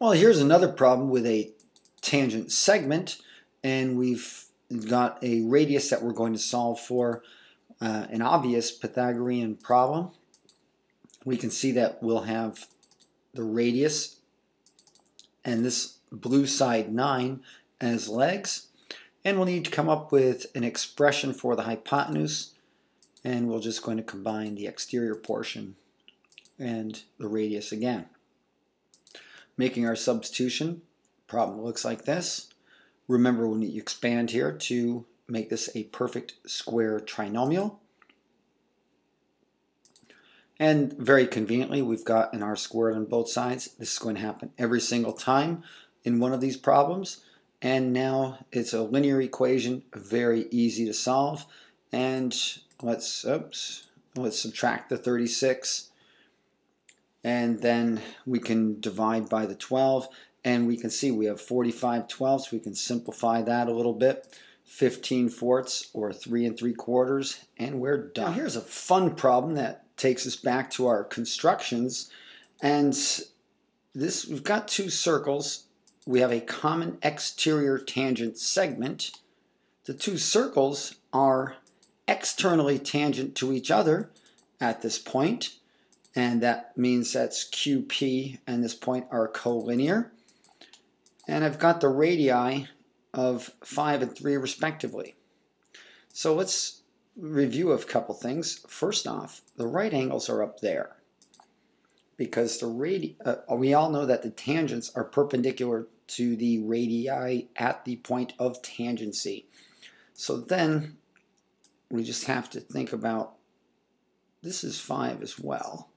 Well, here's another problem with a tangent segment, and we've got a radius that we're going to solve for, an obvious Pythagorean problem. We can see that we'll have the radius and this blue side 9 as legs, and we'll need to come up with an expression for the hypotenuse, and we're just going to combine the exterior portion and the radius again. Making our substitution, problem looks like this. Remember, we'll need to expand here to make this a perfect square trinomial. And very conveniently, we've got an r squared on both sides. This is going to happen every single time in one of these problems. And now it's a linear equation, very easy to solve. And let's subtract the 36. And then we can divide by the 12. And we can see we have 45 twelfths. We can simplify that a little bit. 15 fourths, or 3 3/4. And we're done. Now here's a fun problem that takes us back to our constructions, and this, we've got two circles. We have a common exterior tangent segment. The two circles are externally tangent to each other at this point, and that means that's QP and this point are collinear. And I've got the radii of 5 and 3 respectively. So let's review of a couple things. First off, the right angles are up there because the we all know that the tangents are perpendicular to the radii at the point of tangency. So then we just have to think about this is 5 as well,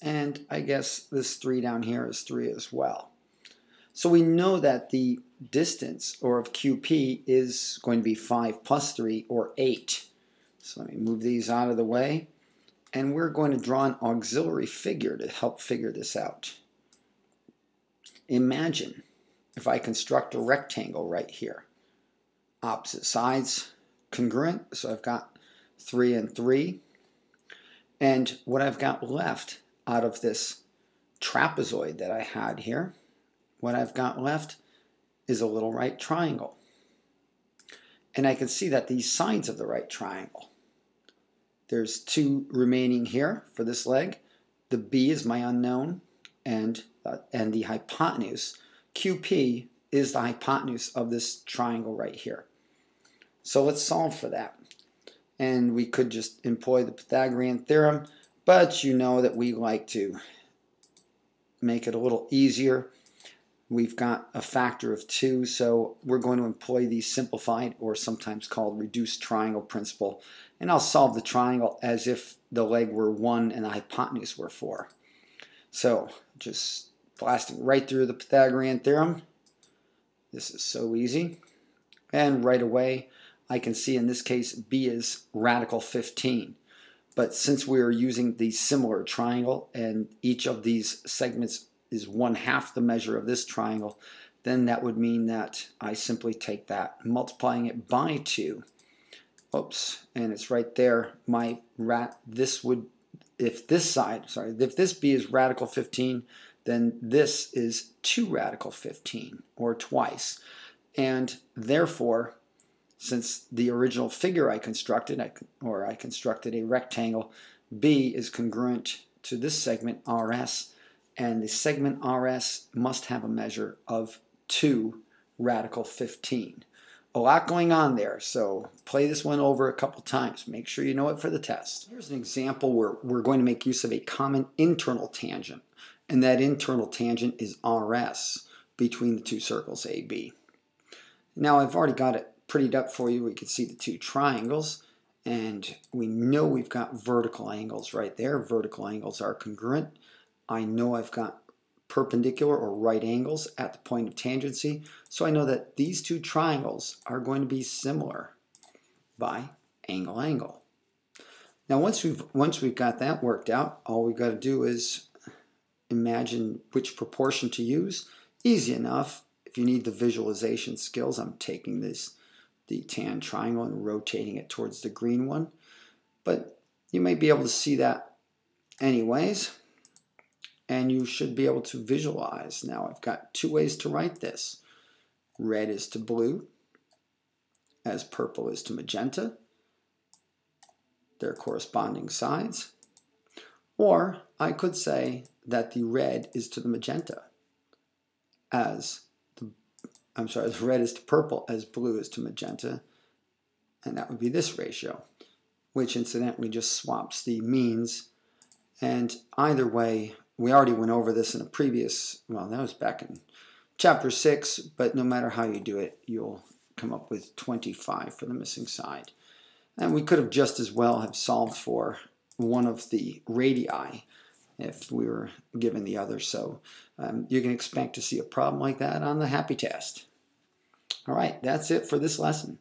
and I guess this 3 down here is 3 as well. So we know that the distance, or of QP, is going to be 5 plus 3, or 8. So let me move these out of the way. And we're going to draw an auxiliary figure to help figure this out. Imagine if I construct a rectangle right here. Opposite sides, congruent. So I've got 3 and 3. And what I've got left out of this trapezoid that I had here, what I've got left is a little right triangle. And I can see that these sides of the right triangle, there's 2 remaining here for this leg. The B is my unknown, and the hypotenuse, QP, is the hypotenuse of this triangle right here. So let's solve for that. And we could just employ the Pythagorean theorem, but you know that we like to make it a little easier. We've got a factor of 2, so we're going to employ the simplified, or sometimes called reduced triangle principle. And I'll solve the triangle as if the leg were 1 and the hypotenuse were 4. So just blasting right through the Pythagorean theorem. This is so easy. And right away, I can see in this case B is radical 15. But since we are using the similar triangle and each of these segments is 1/2 the measure of this triangle, then that would mean that I simply take that, multiplying it by 2. Oops, and it's right there. If this B is radical 15, then this is 2 radical 15, or twice. And therefore, since the original figure I constructed, or I constructed a rectangle, B is congruent to this segment RS, and the segment RS must have a measure of 2 radical 15. A lot going on there, so play this one over a couple times. Make sure you know it for the test. Here's an example where we're going to make use of a common internal tangent, and that internal tangent is RS between the two circles AB. Now I've already got it prettied up for you. We can see the 2 triangles, and we know we've got vertical angles right there. Vertical angles are congruent. I know I've got perpendicular or right angles at the point of tangency, so I know that these 2 triangles are going to be similar by angle. Now once we've got that worked out, all we've got to do is imagine which proportion to use. Easy enough. If you need the visualization skills, I'm taking the tan triangle and rotating it towards the green one, but you may be able to see that anyways. and you should be able to visualize. Now I've got two ways to write this. Red is to blue, as purple is to magenta, their corresponding sides. Or I could say that the red is to the magenta, as the, I'm sorry, the red is to purple as blue is to magenta, and that would be this ratio, which incidentally just swaps the means. And either way, we already went over this in a previous, well, that was back in chapter 6, but no matter how you do it, you'll come up with 25 for the missing side. And we could have just as well have solved for one of the radii if we were given the other. So you can expect to see a problem like that on the Happy Test. All right, that's it for this lesson.